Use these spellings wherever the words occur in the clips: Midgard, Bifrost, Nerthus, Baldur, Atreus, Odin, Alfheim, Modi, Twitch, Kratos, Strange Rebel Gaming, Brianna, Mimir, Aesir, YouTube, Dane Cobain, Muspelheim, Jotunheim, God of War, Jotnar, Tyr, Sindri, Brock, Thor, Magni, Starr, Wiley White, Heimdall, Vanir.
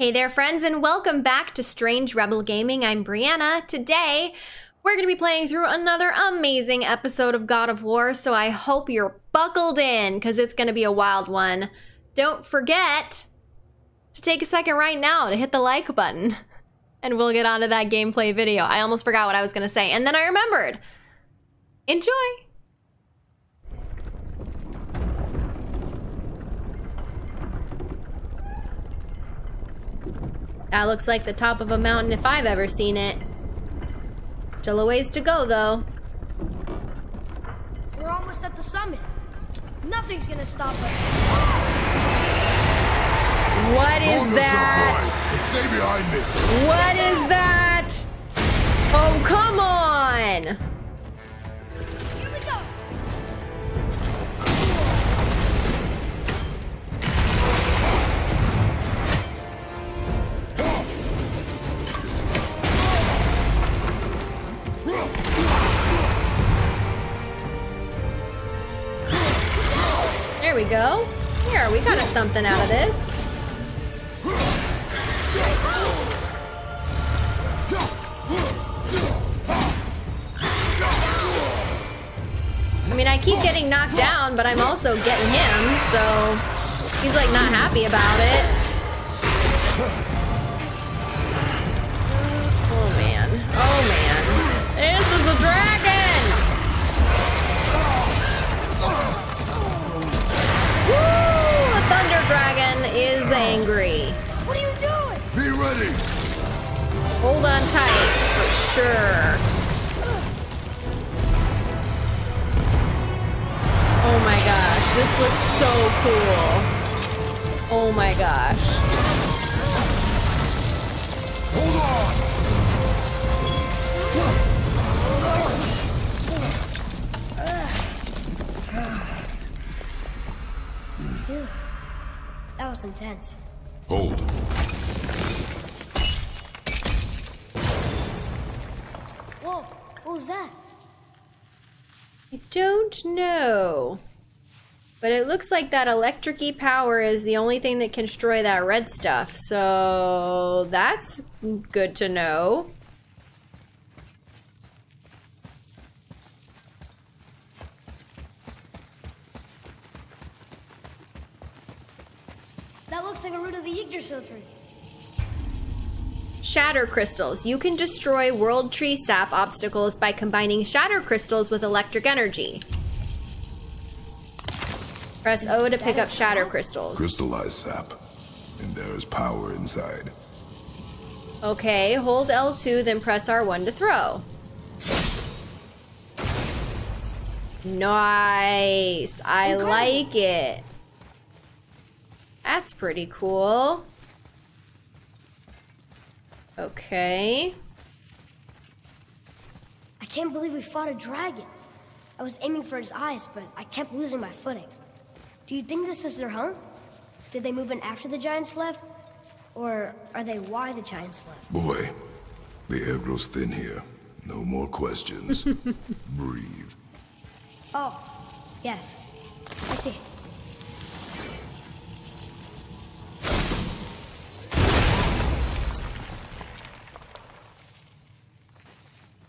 Hey there, friends, and welcome back to Strange Rebel Gaming. I'm Brianna. Today, we're going to be playing through another amazing episode of God of War, so I hope you're buckled in, because it's going to be a wild one. Don't forget to take a second right now to hit the like button, and we'll get onto that gameplay video. I almost forgot what I was going to say, and then I remembered. Enjoy! That looks like the top of a mountain if I've ever seen it. Still a ways to go, though. We're almost at the summit. Nothing's gonna stop us. What is that? Stay behind me. What is that? Oh, come on! Here we go. There we go. Here, we got something out of this. I mean, I keep getting knocked down, but I'm also getting him, so he's like not happy about it. Oh man. Oh man. This is a dragon! Woo! The thunder dragon is angry. What are you doing? Be ready. Hold on tight, for sure. Oh my gosh, this looks so cool. Oh my gosh. Hold on! Dude, that was intense. Hold. Whoa, what was that? I don't know. But it looks like that electric-y power is the only thing that can destroy that red stuff, so that's good to know. That looks like a root of the Yggdrasil tree. Shatter crystals. You can destroy world tree sap obstacles by combining shatter crystals with electric energy. Press O to pick up shatter crystals. Crystallized sap, and there is power inside. Okay, hold L2, then press R1 to throw. Nice. I like it. That's pretty cool. Okay. I can't believe we fought a dragon. I was aiming for his eyes, but I kept losing my footing. Do you think this is their home? Did they move in after the giants left? Or are they why the giants left? Boy, the air grows thin here. No more questions. Breathe. Oh, yes. I see.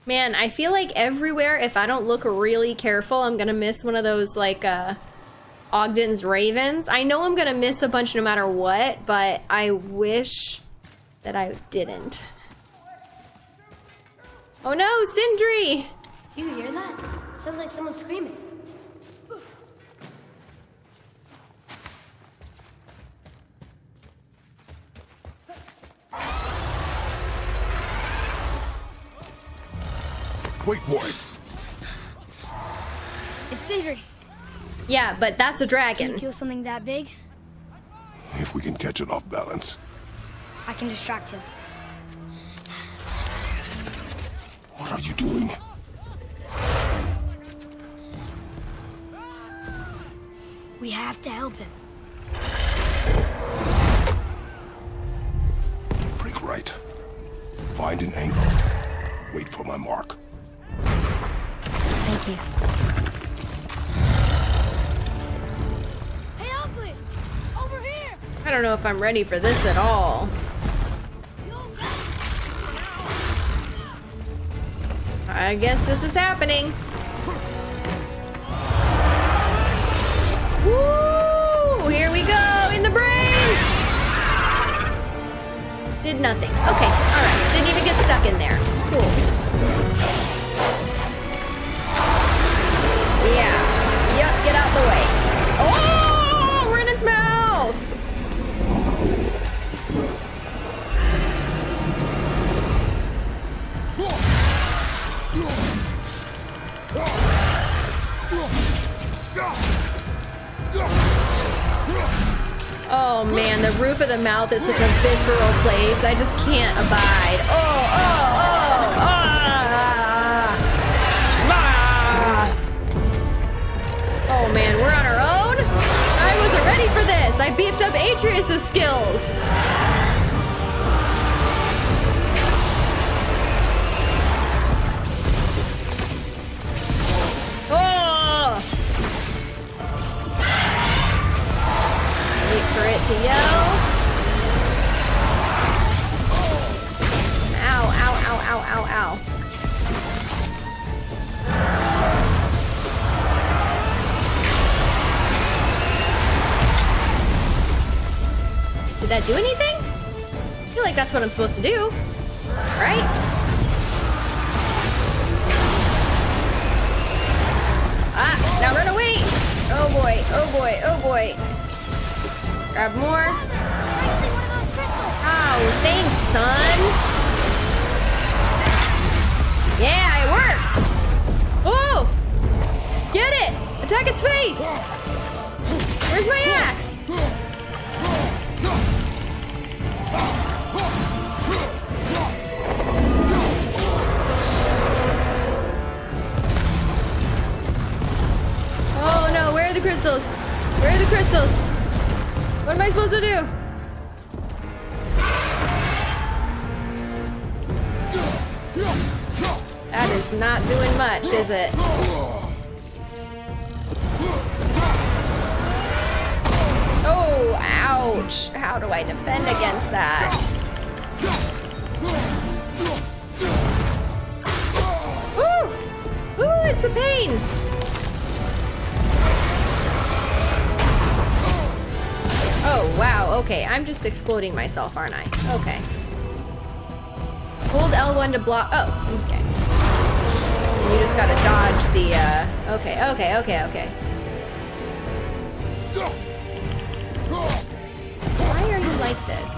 Man, I feel like everywhere, if I don't look really careful, I'm gonna miss one of those, like, Ogden's Ravens. I know I'm gonna miss a bunch no matter what, but I wish that I didn't. Oh no, Sindri! Do you hear that? Sounds like someone's screaming. Wait, boy. It's Sindri. Yeah, but that's a dragon. Can you kill something that big? If we can catch it off balance. I can distract him. What are you doing? We have to help him. Break right. Find an angle. Wait for my mark. Thank you. Hey, Oakley! Over here! I don't know if I'm ready for this at all. I guess this is happening. Woo! Here we go! In the brain! Did nothing. Okay, alright. Didn't even get stuck in there. Cool. Yeah. Yep, get out the way. Oh! We're in its mouth! Oh man, the roof of the mouth is such a visceral place. I just can't abide. Oh, oh, oh, ah, ah. Oh man, we're on our own? I wasn't ready for this. I beefed up Atreus' skills. Wait for it to yell. Ow, ow, ow, ow, ow, ow. Did that do anything? I feel like that's what I'm supposed to do, right? Ah, now run away. Oh boy, oh boy, oh boy. Grab more. Oh, thanks, son. Yeah, it worked. Oh, get it. Attack its face. Where's my axe? Oh no, where are the crystals? Where are the crystals? What am I supposed to do? That is not doing much, is it? Oh, ouch. How do I defend against that? Ooh, ooh, it's a pain. Oh, wow, okay, I'm just exploding myself, aren't I? Okay. Hold L1 to block, oh, okay. You just gotta dodge the, okay, okay, okay, okay. Why are you like this?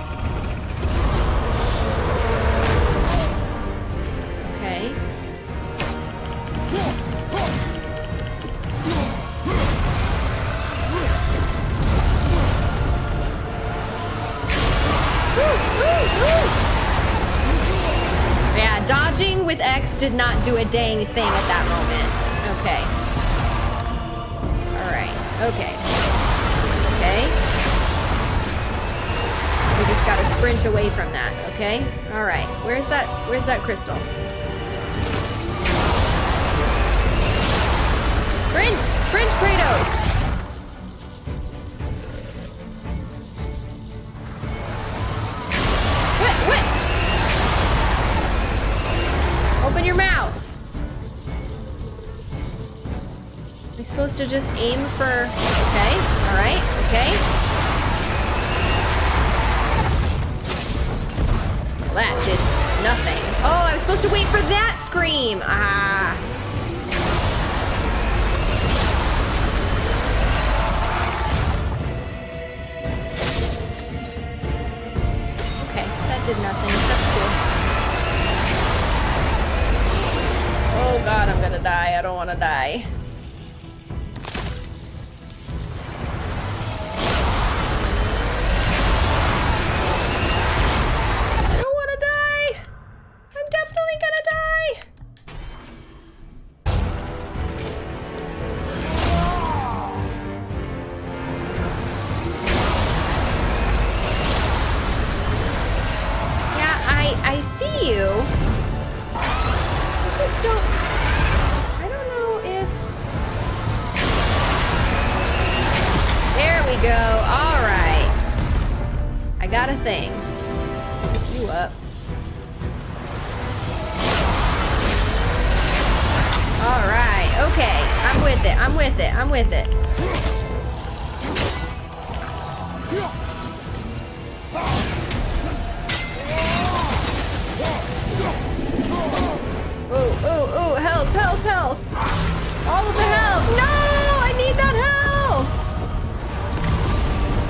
Okay. Yeah, dodging with X did not do a dang thing at that moment. Okay. Alright. Okay. Okay. We just gotta sprint away from that, okay? Alright. Where's that crystal? Sprint! Sprint, Kratos! Open your mouth! I'm supposed to just aim for... Okay, alright, okay. Well, that did nothing. Oh, I was supposed to wait for that scream! Ah! Okay, that did nothing. Oh god, I'm gonna die. I don't wanna die. I don't wanna die! I'm definitely gonna die! Yeah, I see you. I just don't... Go. All right. I got a thing. Pick you up. All right, okay. I'm with it, I'm with it, I'm with it. Ooh, ooh, ooh, help, help, help. All of the help. No, I need that help.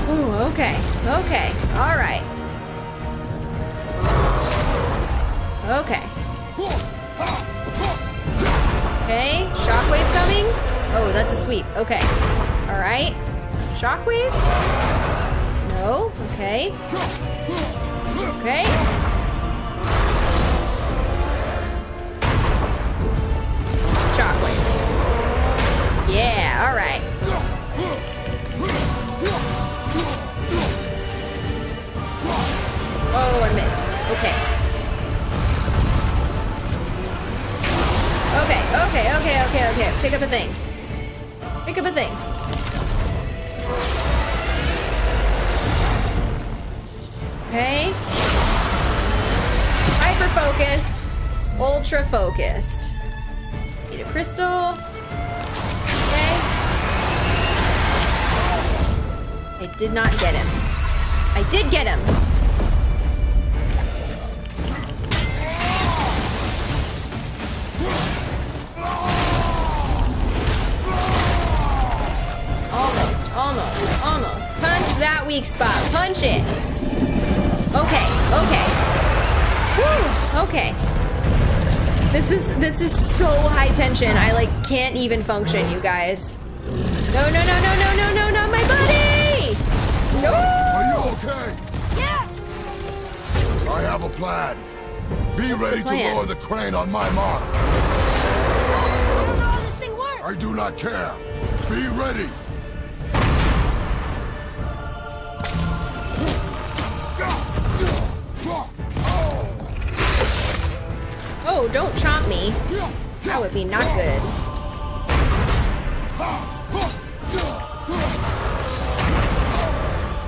Ooh, okay, okay, all right. Okay. Okay, shockwave coming. Oh, that's a sweep. Okay. All right. Shockwave? No. Okay. Okay. Shockwave. Yeah, all right. Oh, I missed. Okay. Okay, okay, okay, okay, okay. Pick up a thing. Pick up a thing. Okay. Hyper-focused. Ultra-focused. Need a crystal. Okay. I did not get him. I did get him! Almost, almost, almost. Punch that weak spot. Punch it. Okay, okay. Woo, okay. This is so high tension. I like can't even function, you guys. No, no, no, no, no, no, no, not my buddy. No. Are you okay? Yeah. I have a plan. Be ready to lower the crane on my mark. I don't know how this thing works. I do not care. Be ready. Oh, don't chomp me. That would be not good.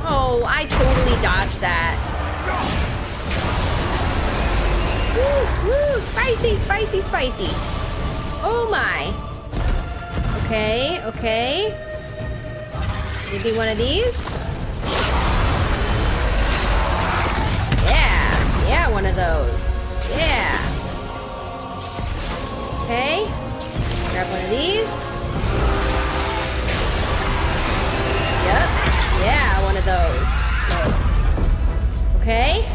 Oh, I totally dodged that. Woo, woo, spicy, spicy, spicy. Oh my. Okay, okay. Maybe one of these? Yeah, yeah, one of those. Yeah. Okay, grab one of these. Yep, yeah, one of those. Okay.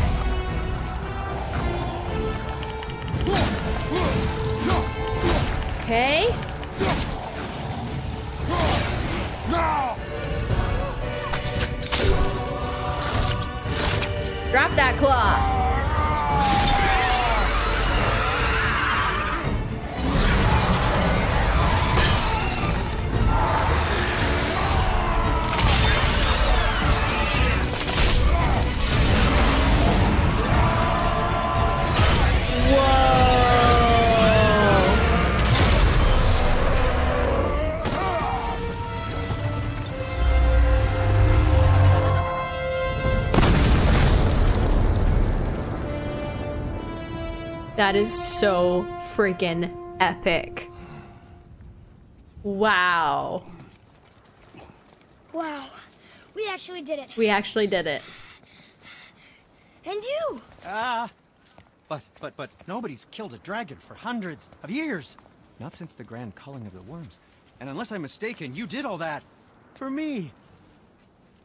Okay. Drop that claw. That is so freaking epic. Wow. Wow. We actually did it. We actually did it. And you! But nobody's killed a dragon for hundreds of years. Not since the grand culling of the worms. And unless I'm mistaken, you did all that for me.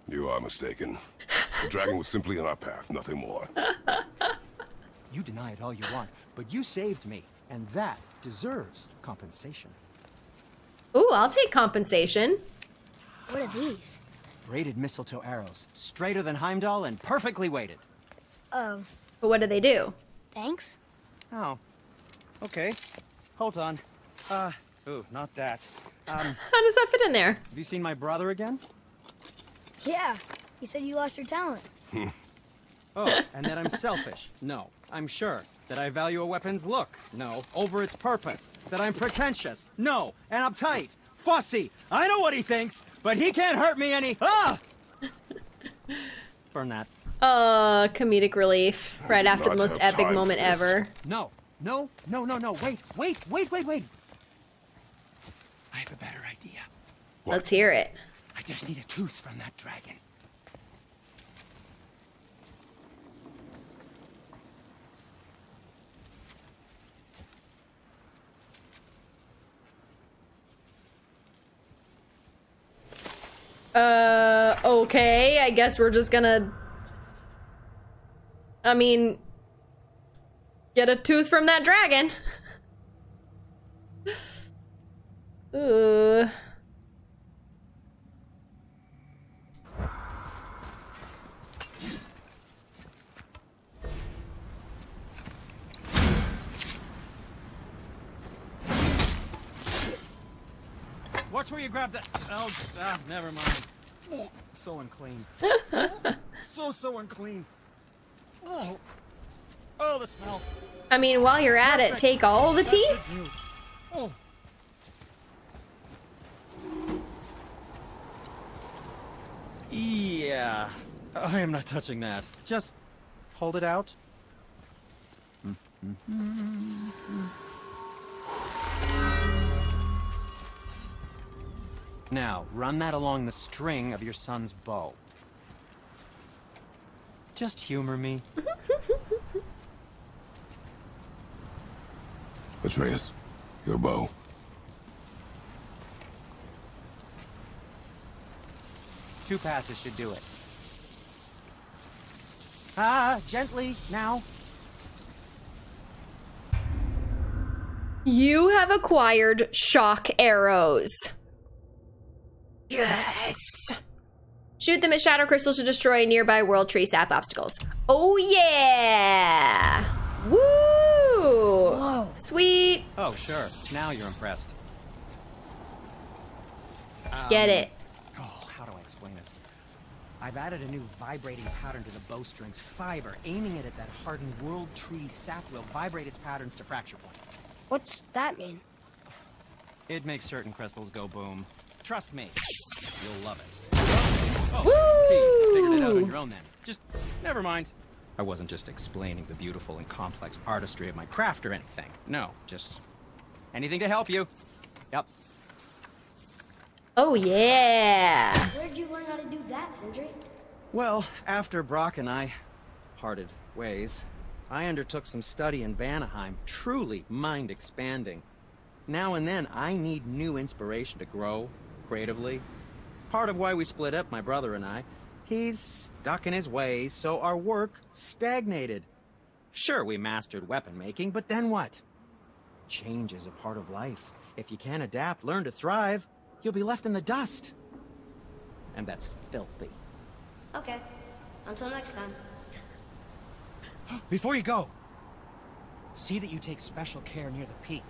You are mistaken. The dragon was simply on our path, nothing more. You deny it all you want, but you saved me, and that deserves compensation. Ooh, I'll take compensation. What are these? Braided mistletoe arrows, straighter than Heimdall and perfectly weighted. But what do they do? Thanks. Oh, okay. Hold on. Ooh, not that. How does that fit in there? Have you seen my brother again? Yeah, he said you lost your talent. Oh, and that I'm selfish. No, I'm sure. That I value a weapon's look. No, over its purpose. That I'm pretentious. No, and uptight. Fussy. I know what he thinks, but he can't hurt me any. Ah! Burn that. Comedic relief. Right after the most epic moment ever. No, no, no, no, no. Wait, wait, wait, wait, wait. I have a better idea. What? Let's hear it. I just need a tooth from that dragon. Okay, I guess we're just gonna... I mean... Get a tooth from that dragon! Ooh... Watch where you grab that. Oh, never mind. Oh, so unclean. so unclean. Oh, oh, the smell. I mean, while you're at it, take all the teeth. Oh. Yeah, I am not touching that. Just hold it out. Now, run that along the string of your son's bow. Just humor me. Atreus, your bow. Two passes should do it. Ah, gently, now. You have acquired shock arrows. Yes! Shoot them at shadow crystals to destroy nearby world tree sap obstacles. Oh yeah! Woo! Whoa. Sweet! Oh sure, now you're impressed. Get it. Oh, how do I explain this? I've added a new vibrating pattern to the bowstring's fiber. Aiming it at that hardened world tree sap will vibrate its patterns to fracture point. What's that mean? It makes certain crystals go boom. Trust me. You'll love it. Oh, woo! See, figured it out on your own then. Just, never mind. I wasn't just explaining the beautiful and complex artistry of my craft or anything. No, just anything to help you. Yep. Oh, yeah. Where'd you learn how to do that, Sindri? Well, after Brock and I parted ways, I undertook some study in Vanaheim, truly mind-expanding. Now and then, I need new inspiration to grow creatively. Part of why we split up, my brother and I, he's stuck in his ways, so our work stagnated. Sure, we mastered weapon making, but then what? Change is a part of life. If you can't adapt, learn to thrive, you'll be left in the dust. And that's filthy. Okay, until next time. Before you go, see that you take special care near the peak.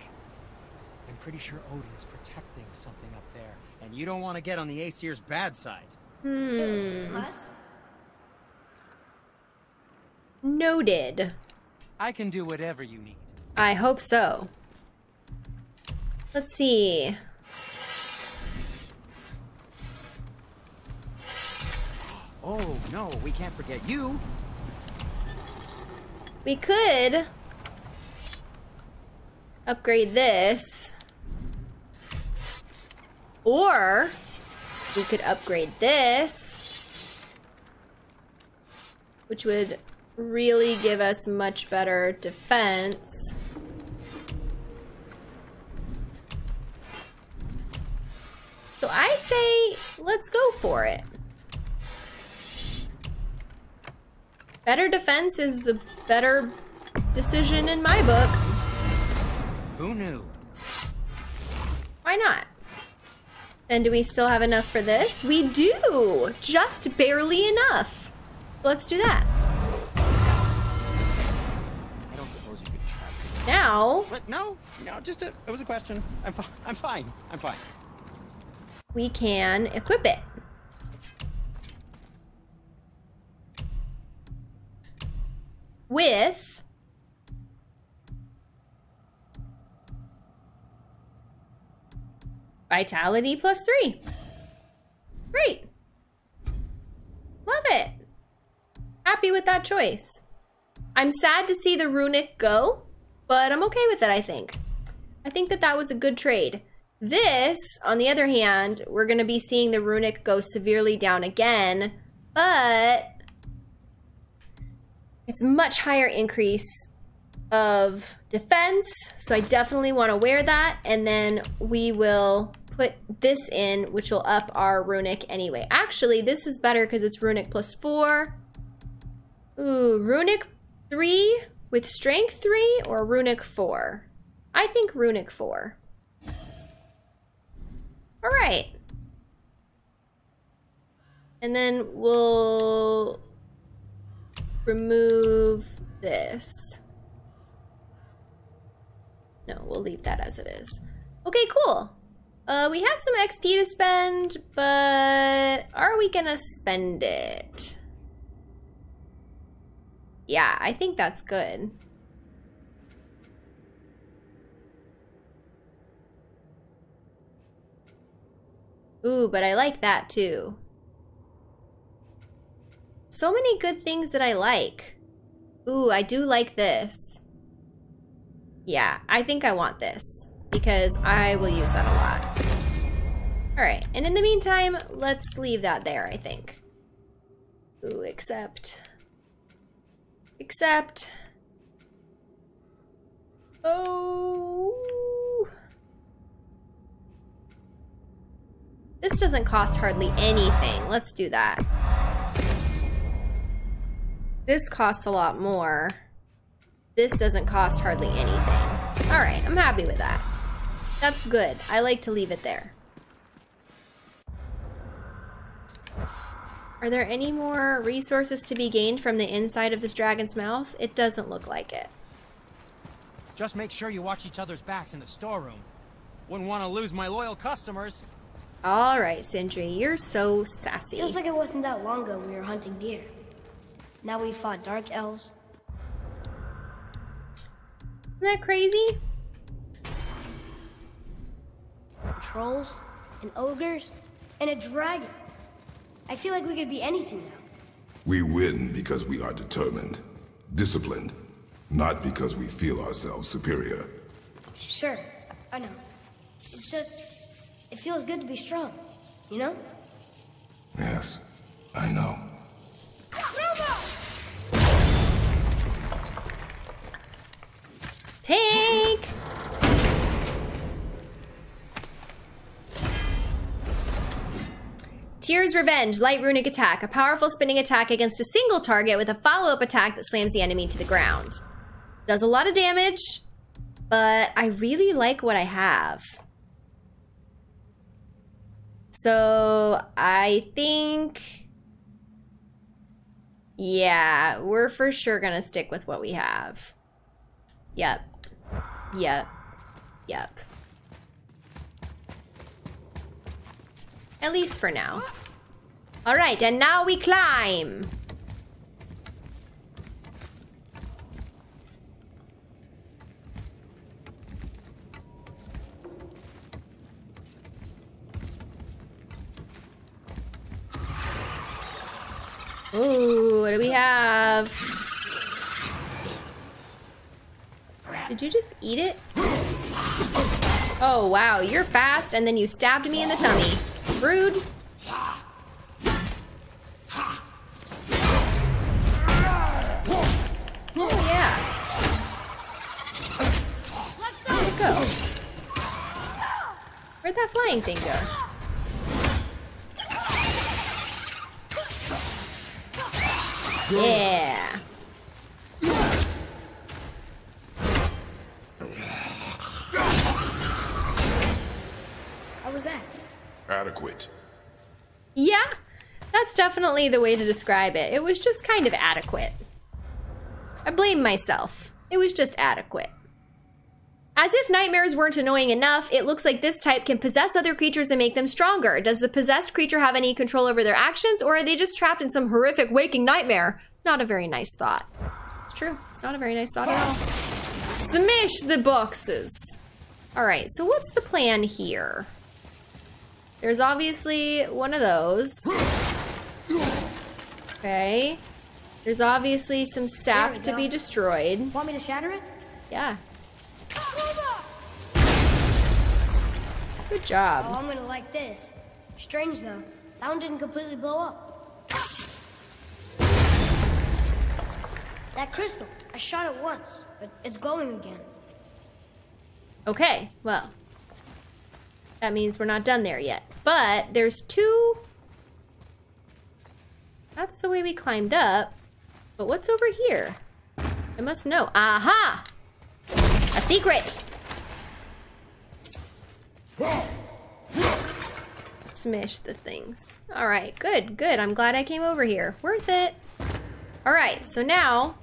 I'm pretty sure Odin is protecting something up there, and you don't want to get on the Aesir's bad side. Plus? Noted. I can do whatever you need. I hope so. Let's see. Oh, no, we can't forget you. We could upgrade this. Or we could upgrade this, which would really give us much better defense. So I say, let's go for it. Better defense is a better decision in my book. Who knew? Why not? And do we still have enough for this? We do! Just barely enough. Let's do that. I don't suppose you could try. Now? What? No, just it was a question. I'm fine. We can equip it. With Vitality +3. Great. Love it. Happy with that choice. I'm sad to see the runic go, but I'm okay with it, I think. I think that was a good trade. This, on the other hand, we're going to be seeing the runic go severely down again, but it's much higher increase of defense, so I definitely want to wear that, and then we will put this in, which will up our runic anyway. Actually, this is better because it's runic plus 4. Ooh, runic 3 with strength 3 or runic 4? I think runic 4. All right. And then we'll remove this. No, we'll leave that as it is. Okay, cool. We have some XP to spend, but are we gonna spend it? Yeah, I think that's good. Ooh, but I like that too. So many good things that I like. Ooh, I do like this. Yeah, I think I want this because I will use that a lot. All right, and in the meantime, let's leave that there, I think. Ooh, accept. Accept. Oh. This doesn't cost hardly anything. Let's do that. This costs a lot more. This doesn't cost hardly anything. All right, I'm happy with that. That's good. I like to leave it there. Are there any more resources to be gained from the inside of this dragon's mouth? It doesn't look like it. Just make sure you watch each other's backs in the storeroom. Wouldn't want to lose my loyal customers. All right, Sindri, you're so sassy. Feels like it wasn't that long ago we were hunting deer. Now we fought dark elves. Isn't that crazy? Trolls, and ogres, and a dragon. I feel like we could be anything now. We win because we are determined, disciplined, not because we feel ourselves superior. Sure, I know. It's just, it feels good to be strong, you know? Yes, I know. Tank! Tyr's Revenge, light runic attack, a powerful spinning attack against a single target with a follow-up attack that slams the enemy to the ground. Does a lot of damage, but I really like what I have. So I think, yeah, we're for sure gonna stick with what we have. Yep. Yep. Yep. At least for now. All right, and now we climb. Ooh, what do we have? Did you just eat it? Oh, wow, you're fast, and then you stabbed me in the tummy. Rude. Yeah. Where'd it go? Where'd that flying thing go? Yeah. How was that? Adequate. Yeah, that's definitely the way to describe it. It was just kind of adequate. I blame myself. It was just adequate. As if nightmares weren't annoying enough, it looks like this type can possess other creatures and make them stronger. Does the possessed creature have any control over their actions, or are they just trapped in some horrific waking nightmare? Not a very nice thought. It's true. It's not a very nice thought at all. Smash the boxes. All right, so what's the plan here? There's obviously one of those. Okay. There's obviously some sap to be destroyed. Want me to shatter it? Yeah. Good job. Oh, I'm gonna like this. Strange though, that one didn't completely blow up. That crystal, I shot it once, but it's glowing again. Okay, well, that means we're not done there yet. But there's two. That's the way we climbed up. But what's over here? I must know. Aha! A secret! Smash the things. Alright, good, good. I'm glad I came over here. Worth it. Alright, so now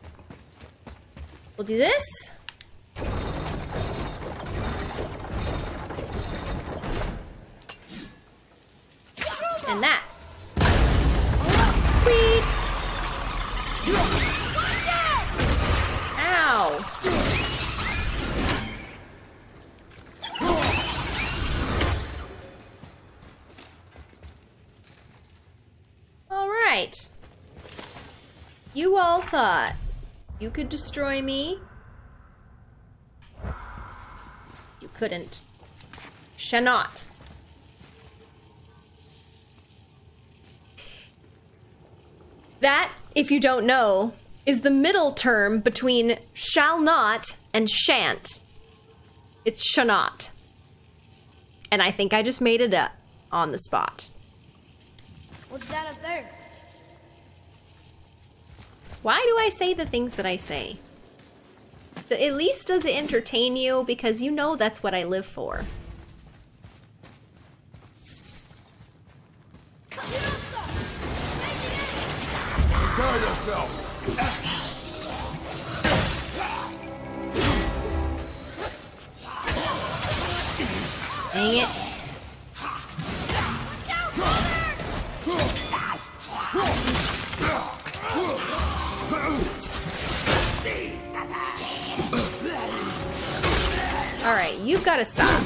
we'll do this. And that. Sweet! Ow! Alright. You all thought you could destroy me. You couldn't. Shall not. That, if you don't know, is the middle term between shall not and shan't. It's shall not. And I think I just made it up on the spot. What's that up there? Why do I say the things that I say? At least does it entertain you, because you know that's what I live for. Kill yourself! Dang it. Alright, you've got to stop.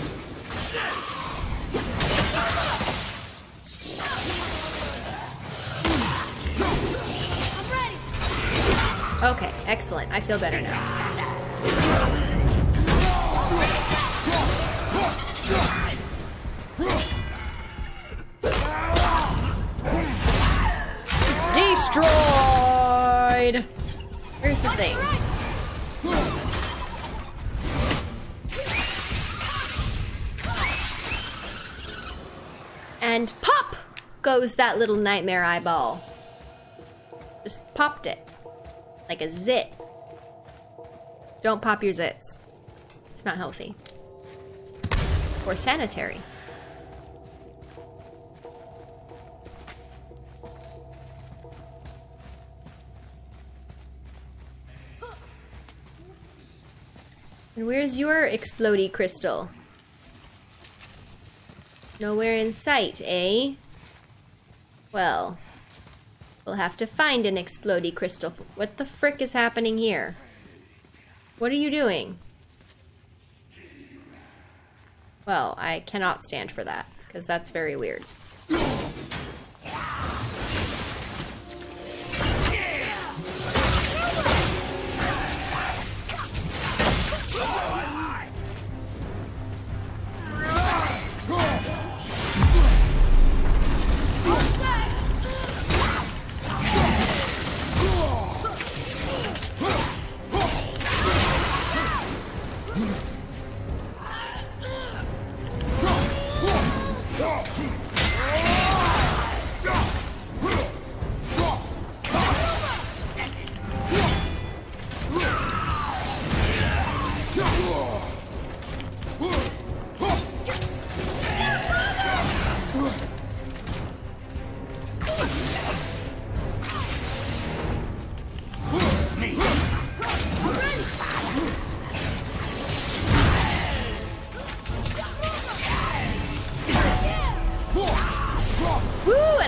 Okay, excellent. I feel better now. Destroyed! Here's the thing. And pop goes that little nightmare eyeball. Just popped it. Like a zit. Don't pop your zits. It's not healthy. Or sanitary. And where's your explodey crystal? Nowhere in sight, eh? Well... we'll have to find an explodey crystal. What the frick is happening here? What are you doing? Well, I cannot stand for that, because that's very weird.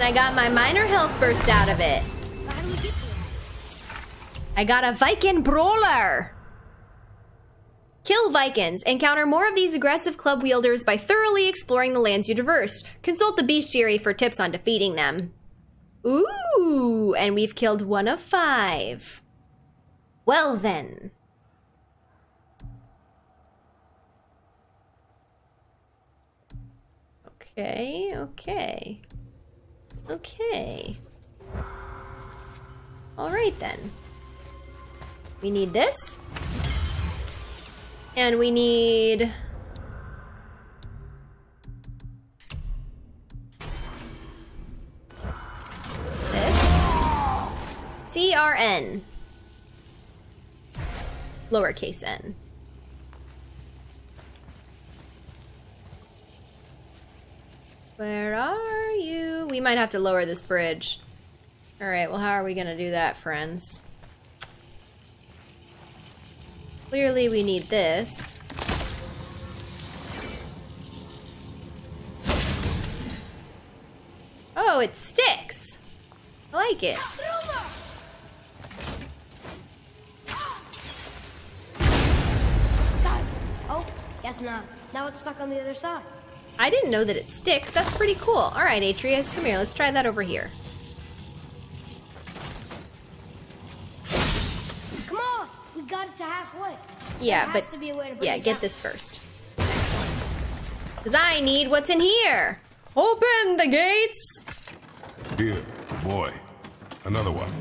I got my minor health burst out of it. How do we get to that? I got a Viking brawler. Kill Vikings. Encounter more of these aggressive club wielders by thoroughly exploring the lands you traverse. Consult the bestiary for tips on defeating them. Ooh, and we've killed 1 of 5. Well then. Okay, okay. Okay. Alright then. We need this. And we need... this. CRN. Lowercase n. Where are you? We might have to lower this bridge. All right, well, how are we gonna do that, friends? Clearly we need this. Oh, it sticks! I like it. Stop. Oh, guess not. Now it's stuck on the other side. I didn't know that it sticks. That's pretty cool. All right, Atreus, come here. Let's try that over here. Come on, we got it to halfway. Yeah, but yeah, get this first. Cause I need what's in here. Open the gates. Here, boy, another one.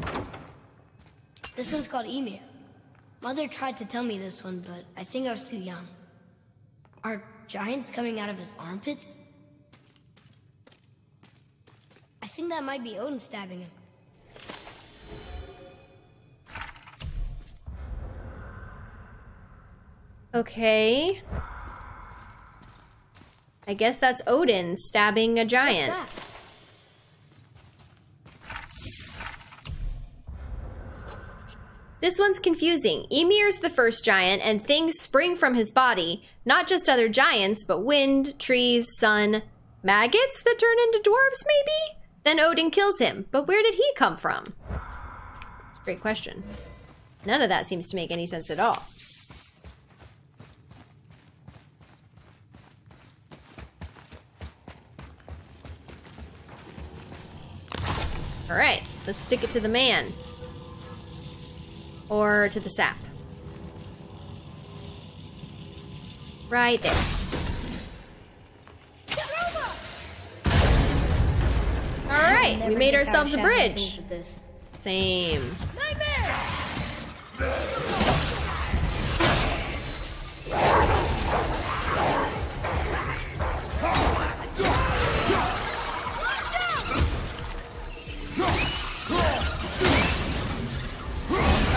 This one's called Emir. Mother tried to tell me this one, but I think I was too young. Our giants coming out of his armpits? I think that might be Odin stabbing him. Okay. I guess that's Odin stabbing a giant. This one's confusing. Ymir's the first giant, and things spring from his body. Not just other giants, but wind, trees, sun, maggots that turn into dwarves, maybe? Then Odin kills him. But where did he come from? It's a great question. None of that seems to make any sense at all. All right, let's stick it to the man. Or to the sap. Right there. Alright, we made ourselves a bridge. Same.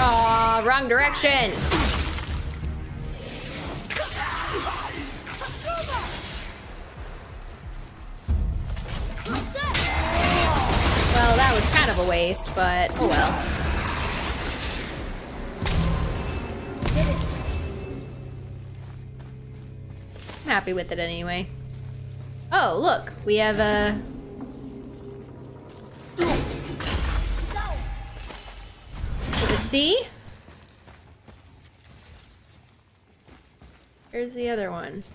Oh, wrong direction. Well, that was kind of a waste, but oh well. I'm happy with it anyway. Oh, look, we have a... See? Here's the other one.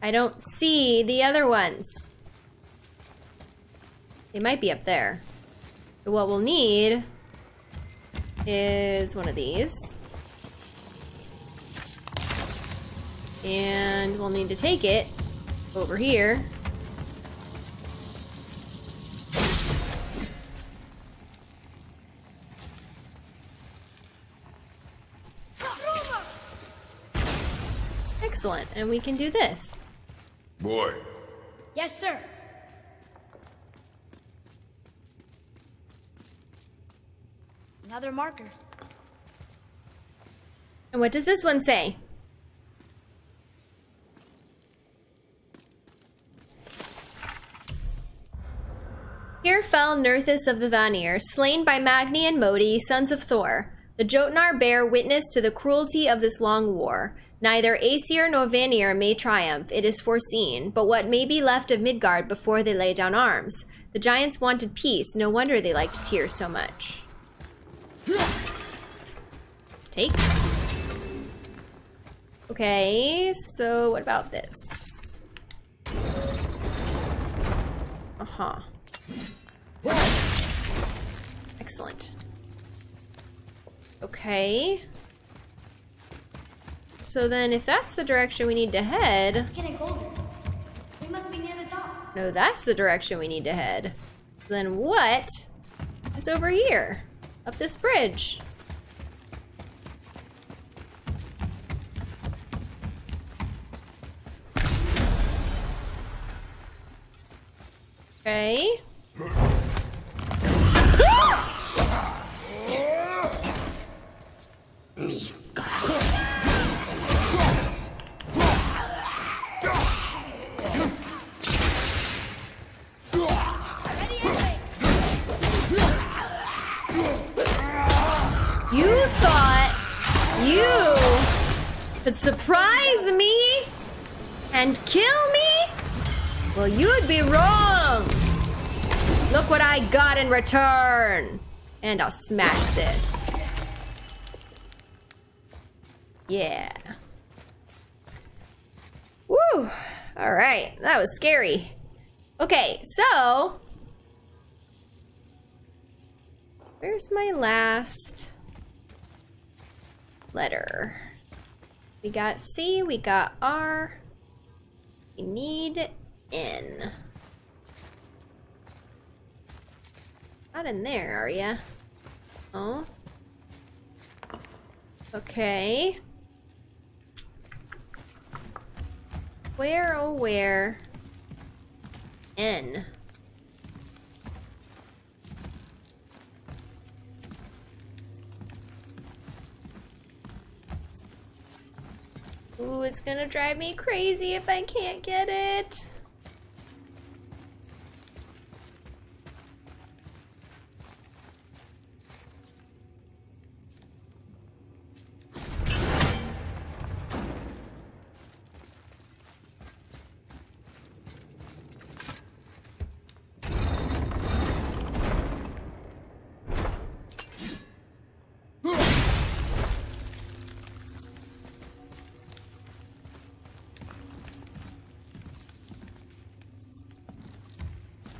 I don't see the other ones. They might be up there. But what we'll need is one of these. And we'll need to take it over here. Excellent, and we can do this. Boy. Yes, sir. Another marker. And what does this one say? Here fell Nerthus of the Vanir, slain by Magni and Modi, sons of Thor. The Jotnar bear witness to the cruelty of this long war. Neither Aesir nor Vanir may triumph, it is foreseen, but what may be left of Midgard before they lay down arms? The giants wanted peace, no wonder they liked Tyr so much. Take. Okay, so what about this? Uh-huh. Excellent. Okay. So then if that's the direction we need to head... It's getting colder. We must be near the top. No, that's the direction we need to head. Then what is over here? Up this bridge. Okay. But surprise me and kill me? Well, you'd be wrong. Look what I got in return. And I'll smash this. Yeah. Woo. All right. That was scary. Okay, so... Where's my last letter? We got C, we got R, we need N. Not in there, are ya? Oh. Okay. Where, oh where? N. Ooh, it's gonna drive me crazy if I can't get it.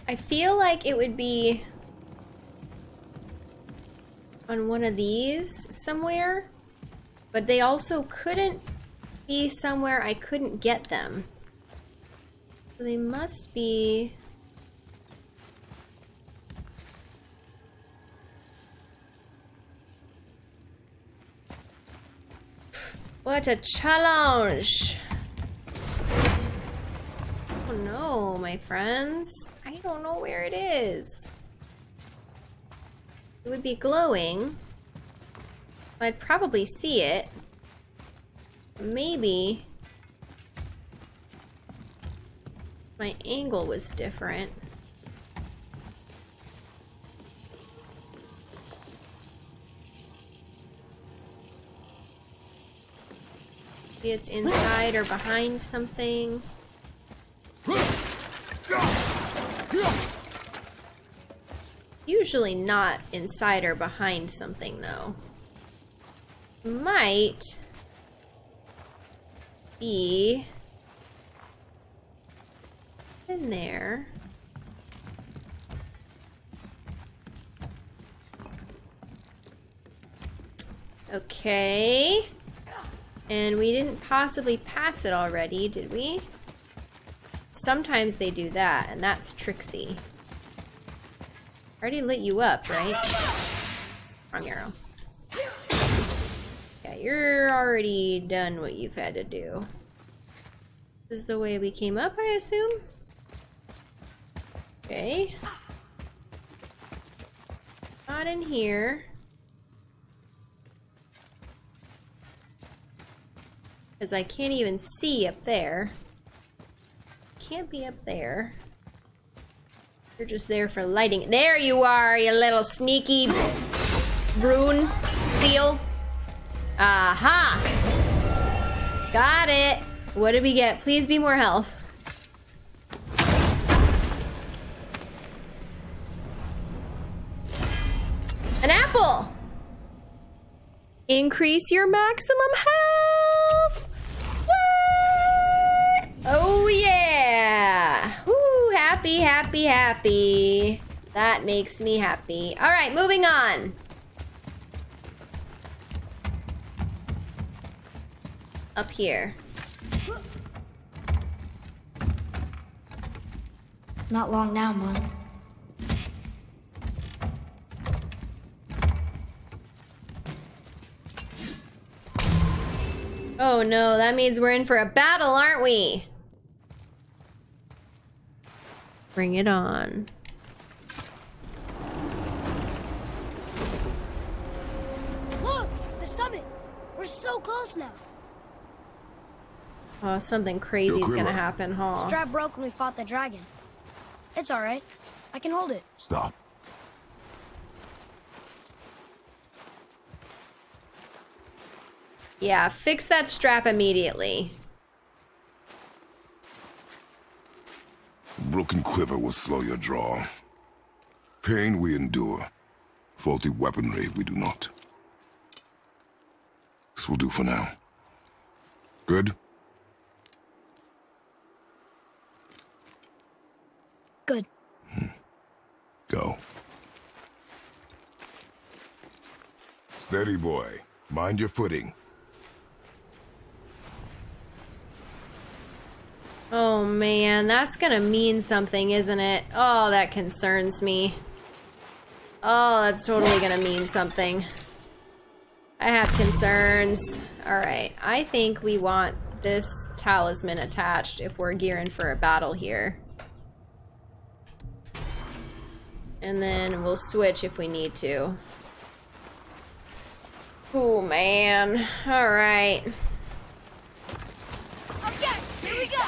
I feel like it would be on one of these somewhere, but they also couldn't be somewhere I couldn't get them. So they must be... What a challenge! Oh no, my friends. I don't know where it is. It would be glowing. I'd probably see it. Maybe my angle was different. Maybe it's inside or behind something. Usually not inside or behind something, though. Might be in there. Okay. And we didn't possibly pass it already, did we? Sometimes they do that, and that's tricksy. Already lit you up, right? Wrong arrow. Yeah, you're already done what you've had to do. This is the way we came up, I assume? Okay. Not in here. Because I can't even see up there. Can't be up there. You're just there for lighting. There you are, you little sneaky rune seal. Aha! Got it. What did we get? Please be more health. An apple. Increase your maximum health. What? Oh yeah. Ooh, happy, happy, happy. That makes me happy. All right, moving on. up here. Not long now, Mom. Oh no, that means we're in for a battle, aren't we? Bring it on. Look, the summit. We're so close now. Oh, something crazy is gonna happen, huh? Strap broke when we fought the dragon. It's all right. I can hold it. Stop. Yeah, fix that strap immediately. Broken quiver will slow your draw. Pain we endure. Faulty weaponry we do not. This will do for now. Good? Good. Go. Steady, boy. Mind your footing. Oh man, that's gonna mean something, isn't it? Oh, that concerns me. Oh, that's totally gonna mean something. I have concerns. Alright, I think we want this talisman attached if we're gearing for a battle here. And then we'll switch if we need to. Oh man, alright. Okay, here we go!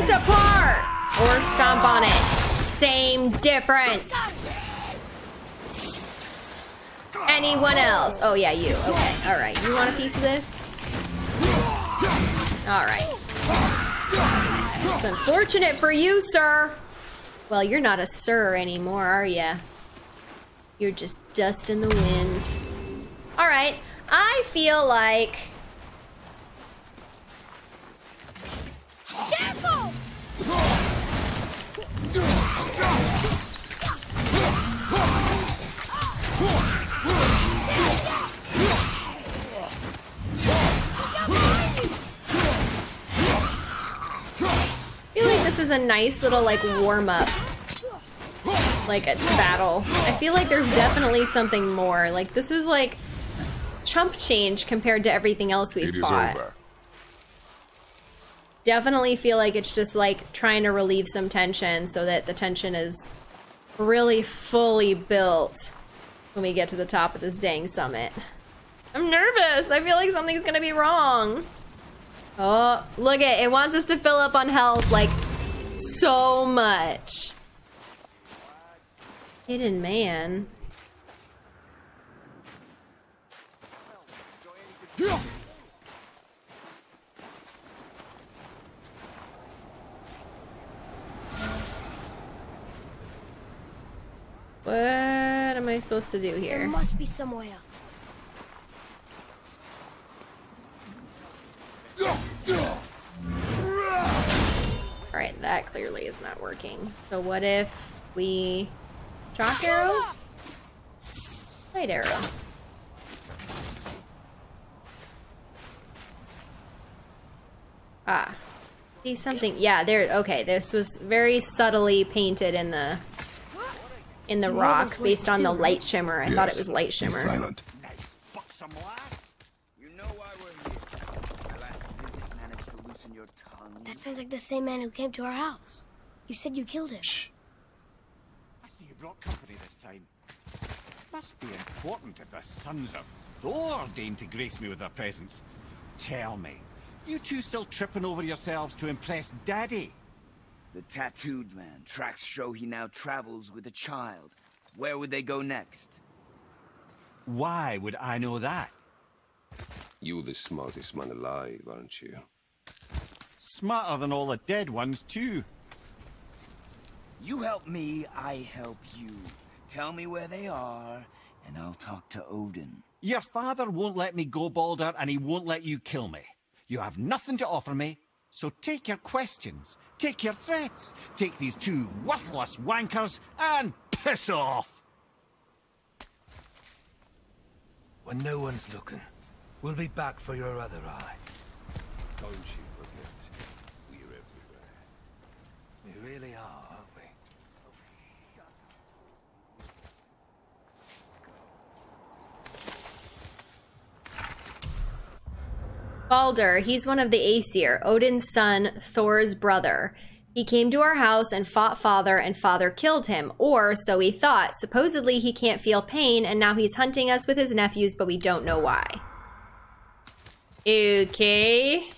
Apart or stomp on it. Same difference. Anyone else? Oh yeah, you. Okay, all right. You want a piece of this? All right. It's unfortunate for you, sir. Well, you're not a sir anymore, are ya? You're just dust in the wind. All right. I feel like. Careful! I feel like this is a nice little like warm-up, like a battle. I feel like there's definitely something more. Like this is like chump change compared to everything else we fought. It is over. Definitely feel like it's just like trying to relieve some tension so that the tension is really fully built when we get to the top of this dang summit. I'm nervous. I feel like something's gonna be wrong. Oh, look at it. It wants us to fill up on health like so much. Hidden man. What am I supposed to do here? There must be some way up. Alright, that clearly is not working. So what if we... Chalk arrow? Light arrow. Ah. See something? Yeah, there... Okay, this was very subtly painted in the... In the rock, based on the light shimmer. I thought it was light shimmer. Silent. That sounds like the same man who came to our house. You said you killed him. Shh. I see you brought company this time. Must be important if the sons of Thor deign to grace me with their presence. Tell me, You two still tripping over yourselves to impress Daddy? The tattooed man. Tracks show he now travels with a child. Where would they go next? Why would I know that? You're the smartest man alive, aren't you? Smarter than all the dead ones, too. You help me, I help you. Tell me where they are, and I'll talk to Odin. Your father won't let me go, Baldur, and he won't let you kill me. You have nothing to offer me, so take your questions, take your threats, take these two worthless wankers, and piss off! When no one's looking, we'll be back for your other eye. Don't you forget, we're everywhere. We really are. Baldur, he's one of the Aesir, Odin's son, Thor's brother. He came to our house and fought father, and father killed him, or so he thought. Supposedly he can't feel pain, and now he's hunting us with his nephews, but we don't know why. Okay.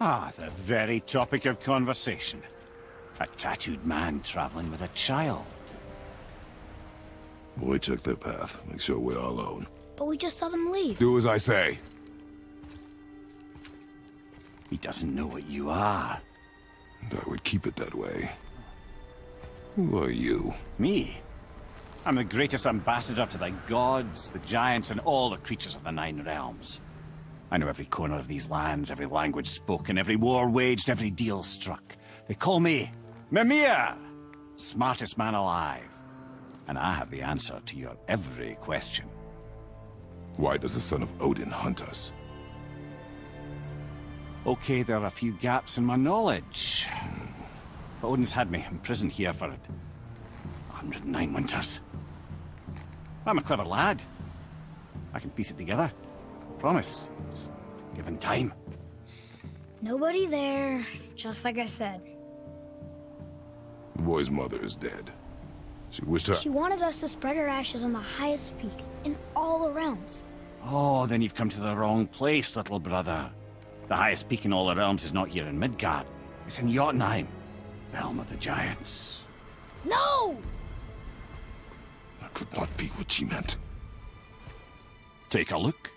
Ah, the very topic of conversation. A tattooed man traveling with a child. Well, we took their path. Make sure we're all alone. But we just saw them leave. Do as I say. He doesn't know what you are. And I would keep it that way. Who are you? Me? I'm the greatest ambassador to the gods, the giants, and all the creatures of the Nine Realms. I know every corner of these lands, every language spoken, every war waged, every deal struck. They call me Mimir, smartest man alive. And I have the answer to your every question. Why does the son of Odin hunt us? Okay, there are a few gaps in my knowledge. But Odin's had me imprisoned here for 109 winters. I'm a clever lad. I can piece it together. Promise. Just given time. Nobody there, just like I said. The boy's mother is dead. She wanted us to spread her ashes on the highest peak in all the realms. Oh, then you've come to the wrong place, little brother. The highest peak in all the realms is not here in Midgard. It's in Jotunheim, realm of the giants. No! That could not be what she meant. Take a look.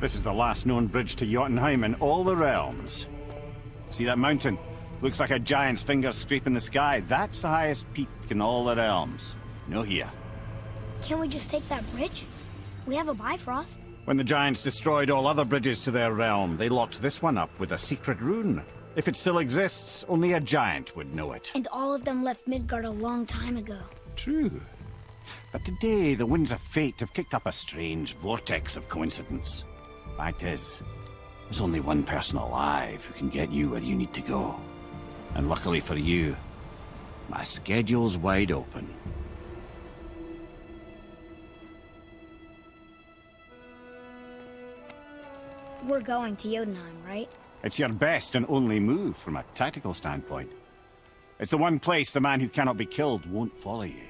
This is the last known bridge to Jotunheim in all the realms. See that mountain? Looks like a giant's finger scraping the sky. That's the highest peak in all the realms. No here. Can't we just take that bridge? We have a Bifrost. When the giants destroyed all other bridges to their realm, they locked this one up with a secret rune. If it still exists, only a giant would know it. And all of them left Midgard a long time ago. True. But today, the winds of fate have kicked up a strange vortex of coincidence. Fact is, there's only one person alive who can get you where you need to go. And luckily for you, my schedule's wide open. We're going to Jotunheim, right? It's your best and only move from a tactical standpoint. It's the one place the man who cannot be killed won't follow you.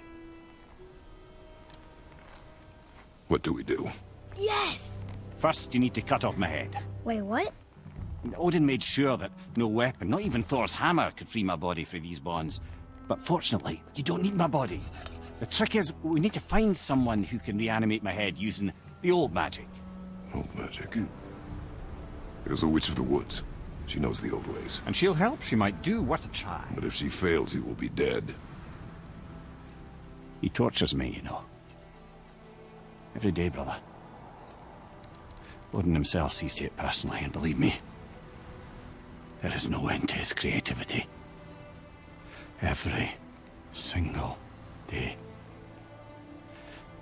What do we do? Yes! First, you need to cut off my head. Wait, what? Odin made sure that no weapon, not even Thor's hammer, could free my body from these bonds. But fortunately, you don't need my body. The trick is, we need to find someone who can reanimate my head using the old magic. Old magic? There's a witch of the woods. She knows the old ways. And she'll help. She might do worth a try. But if she fails, he will be dead. He tortures me, you know. Every day, brother. Odin himself sees to it personally, and believe me, there is no end to his creativity. Every single day.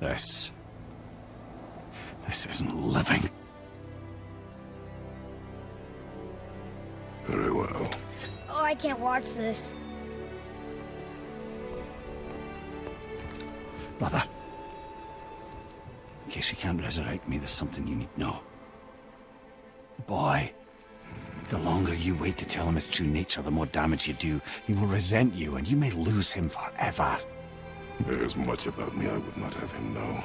This isn't living. Very well. Oh, I can't watch this. Brother, in case you can't resurrect me, there's something you need to know. The boy The longer you wait to tell him his true nature, the more damage you do. He will resent you, and you may lose him forever. There is much about me I would not have him know.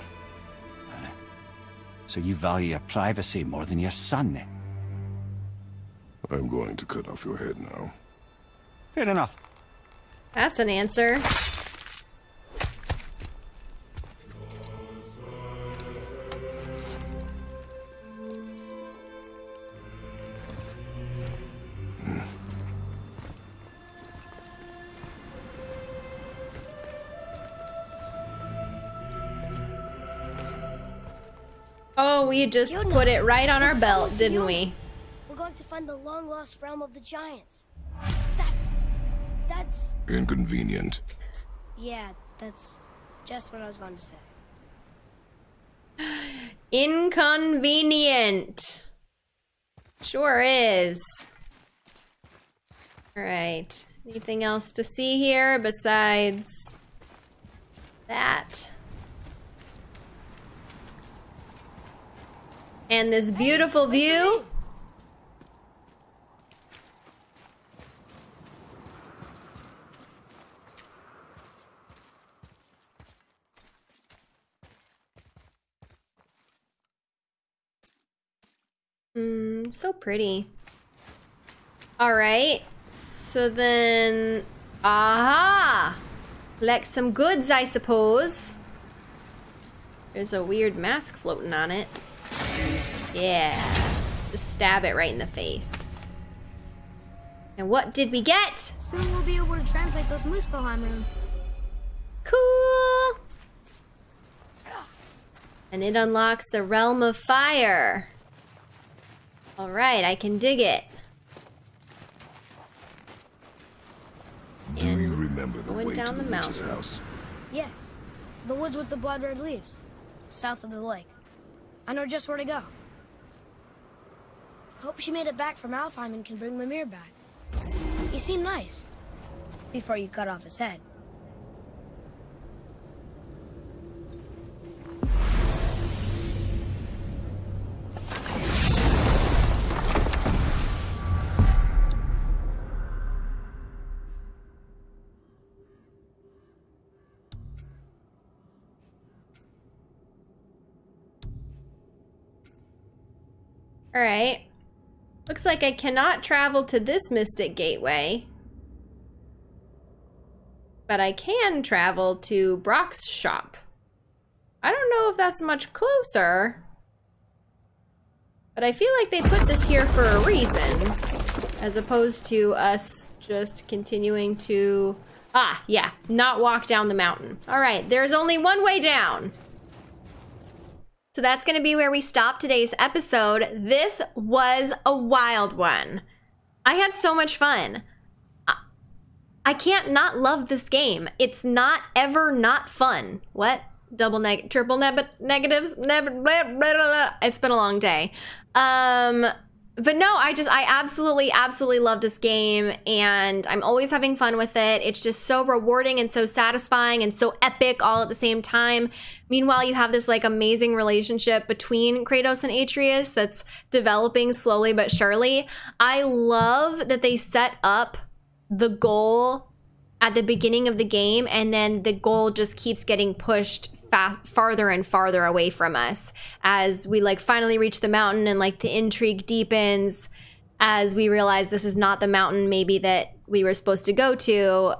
So you value your privacy more than your son? I'm going to cut off your head now. Fair enough. That's an answer. Oh, we just put it right on our belt, didn't we? We're going to find the long-lost realm of the giants. That's... inconvenient. Yeah, that's just what I was going to say. Inconvenient. Sure is. All right. Anything else to see here besides that? And this beautiful view. So pretty. All right. So then, aha! Collect some goods, I suppose. There's a weird mask floating on it. Yeah. Just stab it right in the face. And what did we get? Soon we'll be able to translate those Muspelheim runes. Cool! And it unlocks the Realm of Fire. Alright, I can dig it. Do you remember the way to the witch's house? Yes. The woods with the blood red leaves. South of the lake. I know just where to go. Hope she made it back from Alfheim and can bring Mimir back. He seemed nice. Before you cut off his head. All right. Looks like I cannot travel to this Mystic Gateway. But I can travel to Brock's shop. I don't know if that's much closer. But I feel like they put this here for a reason. As opposed to us just continuing to... Ah, yeah. Not walk down the mountain. All right. There's only one way down. So that's going to be where we stop today's episode. This was a wild one. I had so much fun. I can't not love this game. It's not ever not fun. What? Triple negatives? It's been a long day. But no, I absolutely, absolutely love this game, and I'm always having fun with it. It's just so rewarding and so satisfying and so epic all at the same time. Meanwhile, you have this like amazing relationship between Kratos and Atreus that's developing slowly but surely. I love that they set up the goal at the beginning of the game, and then the goal just keeps getting pushed farther and farther away from us as we like finally reach the mountain, and like the intrigue deepens as we realize this is not the mountain maybe that we were supposed to go to.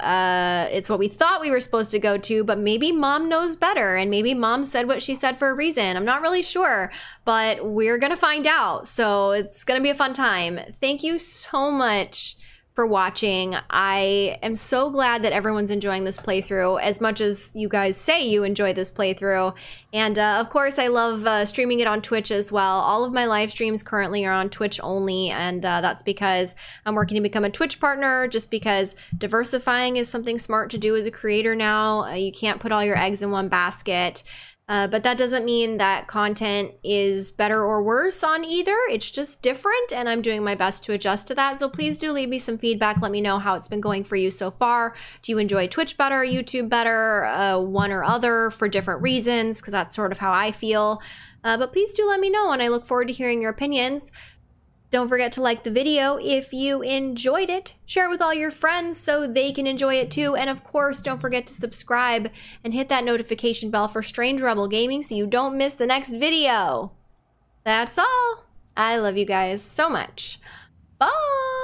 It's what we thought we were supposed to go to, but maybe Mom knows better, and maybe Mom said what she said for a reason. I'm not really sure, but we're gonna find out. So it's gonna be a fun time. Thank you so much for watching. I am so glad that everyone's enjoying this playthrough as much as you guys say you enjoy this playthrough. And of course, I love streaming it on Twitch as well. All of my live streams currently are on Twitch only, and that's because I'm working to become a Twitch partner, just because diversifying is something smart to do as a creator now. You can't put all your eggs in one basket. But that doesn't mean that content is better or worse on either. It's just different, and I'm doing my best to adjust to that. So please do leave me some feedback. Let me know how it's been going for you so far. Do you enjoy Twitch better, YouTube better, one or other for different reasons? Because that's sort of how I feel. But please do let me know, and I look forward to hearing your opinions. Don't forget to like the video if you enjoyed it. Share it with all your friends so they can enjoy it too. And of course, don't forget to subscribe and hit that notification bell for Strange Rebel Gaming so you don't miss the next video. That's all. I love you guys so much. Bye!